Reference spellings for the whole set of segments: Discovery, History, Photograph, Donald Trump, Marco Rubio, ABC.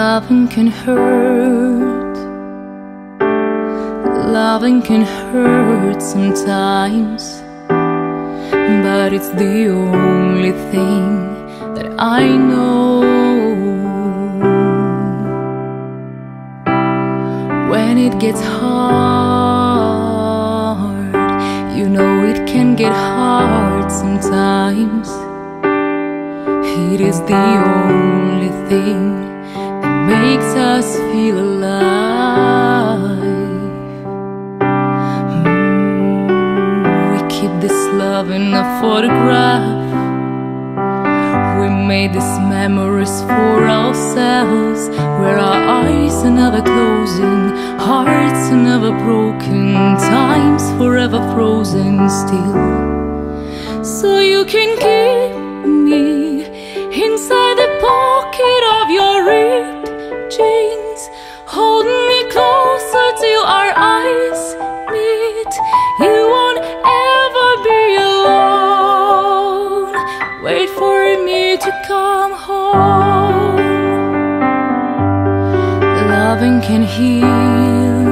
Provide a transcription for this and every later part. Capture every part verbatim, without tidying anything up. Loving can hurt. Loving can hurt sometimes, but it's the only thing that I know. When it gets hard, you know it can get hard sometimes. It is the only thing that makes us feel alive. Mm, we keep this love in a photograph. We made these memories for ourselves, where our eyes are never closing, hearts are never broken, time's forever frozen still. So you can keep me inside the pocket of your ripped jeans, hold me closer till our eyes meet. You won't ever be alone. Wait for me to come home. Loving can heal.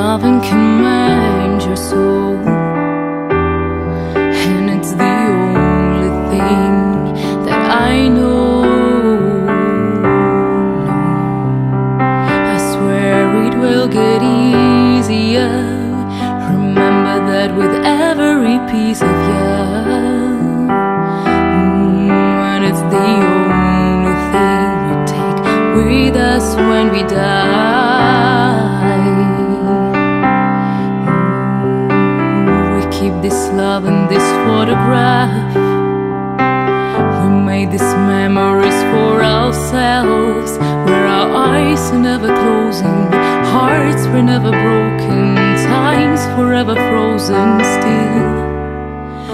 Loving can mend your soul. And it's the only that I know. I swear it will get easier. Remember that with every piece of you, and it's the only thing we take with us when we die. We keep this love and this photograph. These memories for ourselves, where our eyes are never closing, hearts were never broken, time's forever frozen still.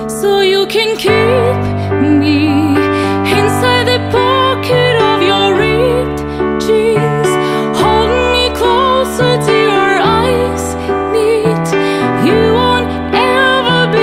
So you can keep me inside the pocket of your ripped jeans, hold me closer to your eyes meet. You won't ever be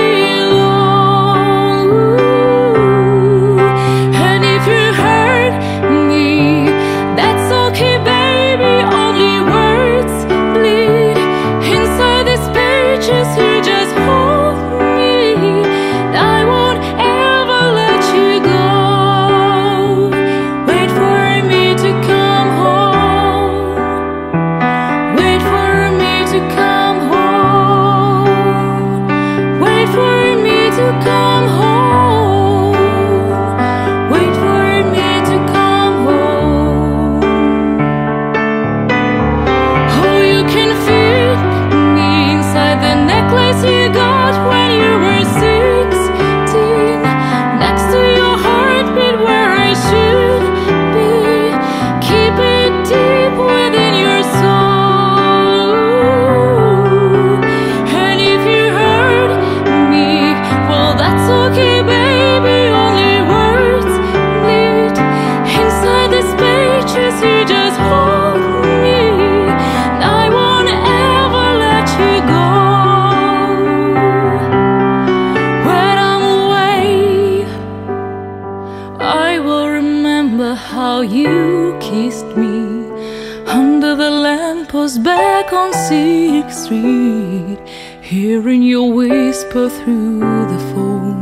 back on sixth Street, hearing your whisper through the phone.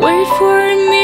Wait for me.